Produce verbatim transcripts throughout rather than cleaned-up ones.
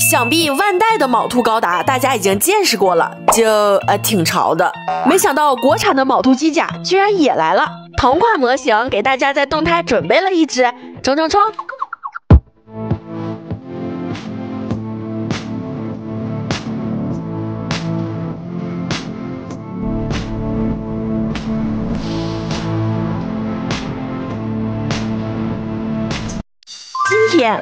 想必万代的卯兔高达大家已经见识过了，就呃挺潮的。没想到国产的卯兔机甲居然也来了，同款模型给大家在动态准备了一只，冲冲冲！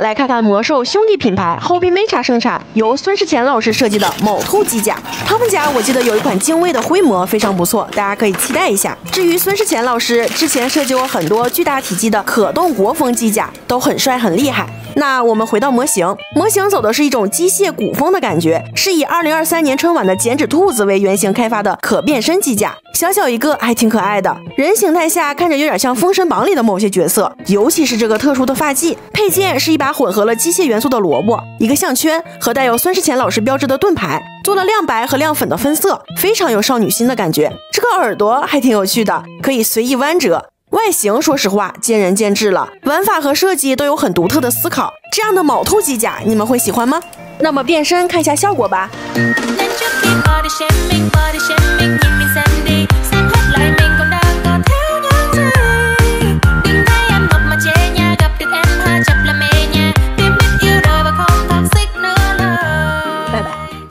来看看魔兽兄弟品牌 Hobby Media 生产由孙世乾老师设计的卯兔机甲，他们家我记得有一款精卫的灰模非常不错，大家可以期待一下。至于孙世乾老师之前设计过很多巨大体积的可动国风机甲，都很帅很厉害。那我们回到模型，模型走的是一种机械古风的感觉，是以二零二三年春晚的剪纸兔子为原型开发的可变身机甲，小小一个还挺可爱的，人形态下看着有点像《封神榜》里的某些角色，尤其是这个特殊的发髻配件是。 是一把混合了机械元素的萝卜，一个项圈和带有孙世乾老师标志的盾牌，做了亮白和亮粉的分色，非常有少女心的感觉。这个耳朵还挺有趣的，可以随意弯折。外形说实话见仁见智了，玩法和设计都有很独特的思考。这样的卯兔机甲你们会喜欢吗？那么变身看一下效果吧。